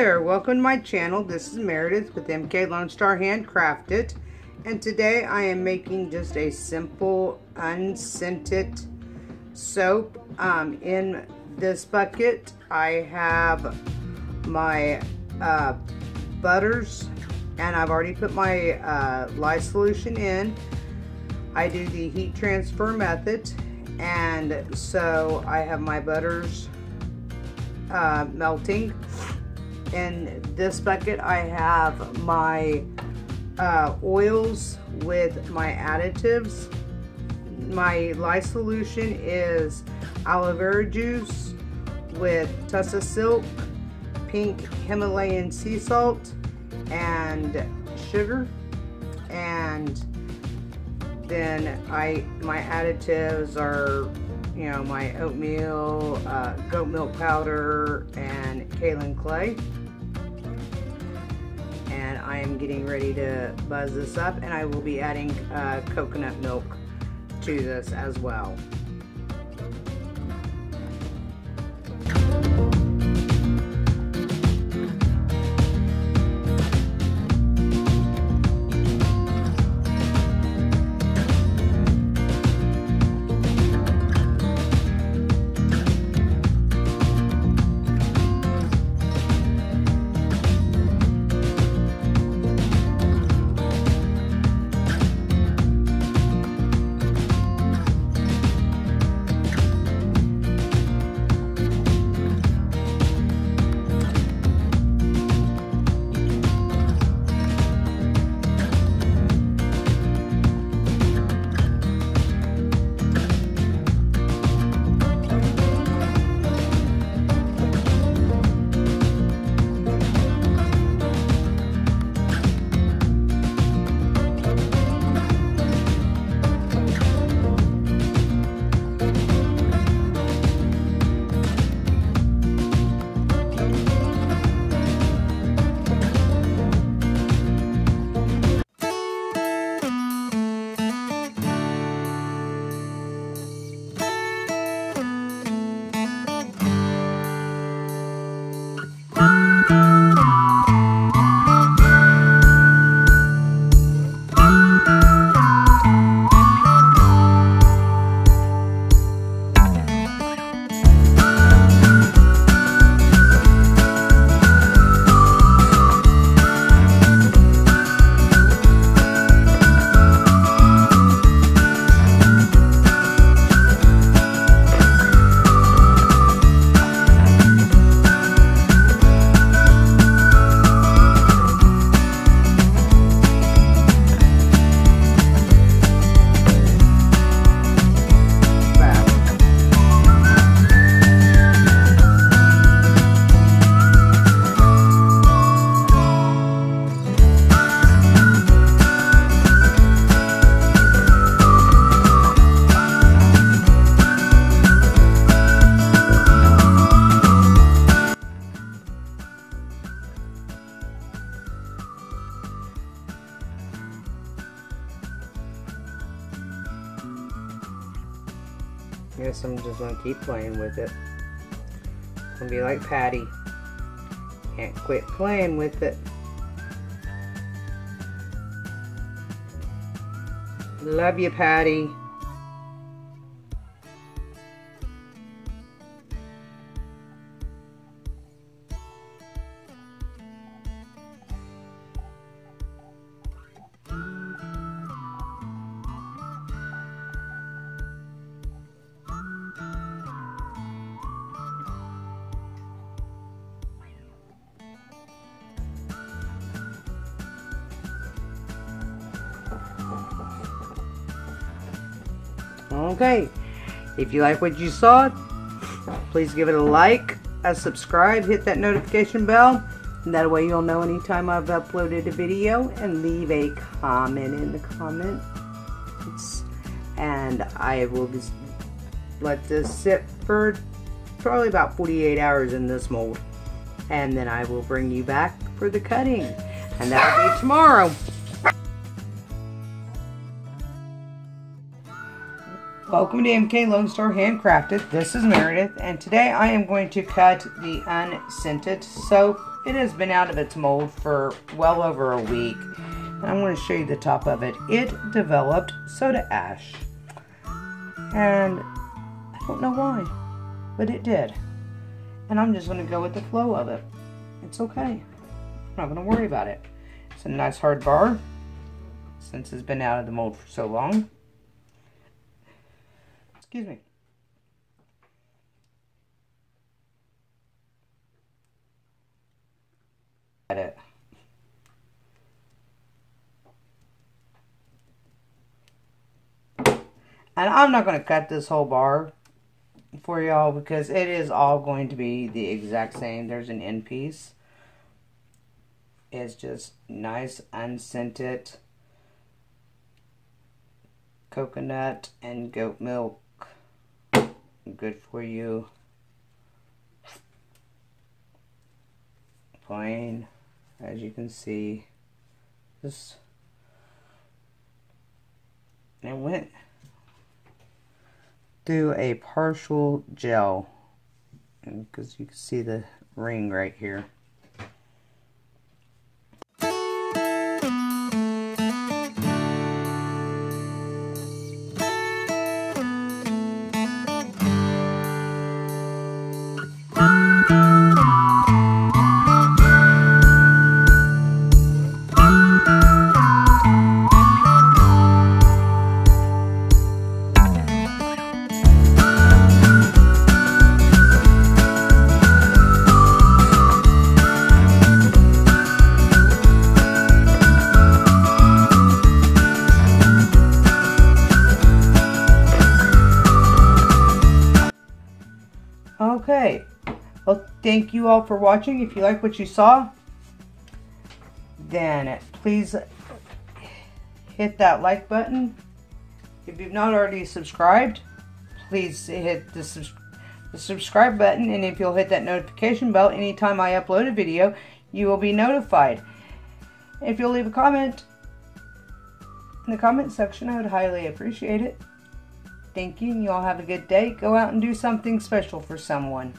there, welcome to my channel. This is Meredith with MK Lone Star Handcrafted, and today I am making just a simple unscented soap. In this bucket I have my butters, and I've already put my lye solution in. I do the heat transfer method, and so I have my butters melting. In this bucket I have my oils with my additives. My lye solution is aloe vera juice with tussah silk, pink Himalayan sea salt, and sugar. And then my additives are, you know, my oatmeal, goat milk powder, and kaolin clay. And I am getting ready to buzz this up, and I will be adding coconut milk to this as well. Guess I'm just gonna keep playing with it. It's gonna be like Patty. Can't quit playing with it. Love you, Patty. Okay, if you like what you saw, please give it a like, a subscribe, hit that notification bell, and that way you'll know anytime I've uploaded a video, and leave a comment in the comments. And I will just let this sit for probably about 48 hours in this mold, and then I will bring you back for the cutting, and that'll be tomorrow. Welcome to MK Lone Star Handcrafted. This is Meredith, and today I am going to cut the unscented soap It has been out of its mold for well over a week. And I'm going to show you the top of it. It developed soda ash. And I don't know why, but it did. And I'm just going to go with the flow of it. It's okay. I'm not going to worry about it. It's a nice hard bar since it's been out of the mold for so long. Excuse me. At it. And I'm not going to cut this whole bar for y'all because it is all going to be the exact same. There's an end piece. It's just nice unscented coconut and goat milk. Good for you. Plain, as you can see. Just, it went through a partial gel, and because you can see the ring right here. Okay, well, thank you all for watching. If you like what you saw, then please hit that like button. If you've not already subscribed, please hit the subscribe button, and if you'll hit that notification bell, anytime I upload a video, you will be notified. If you'll leave a comment in the comment section, I would highly appreciate it. Thank you, and you all have a good day. Go out and do something special for someone.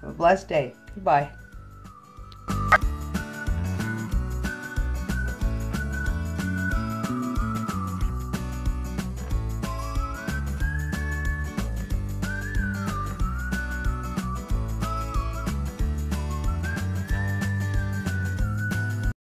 Have a blessed day. Goodbye.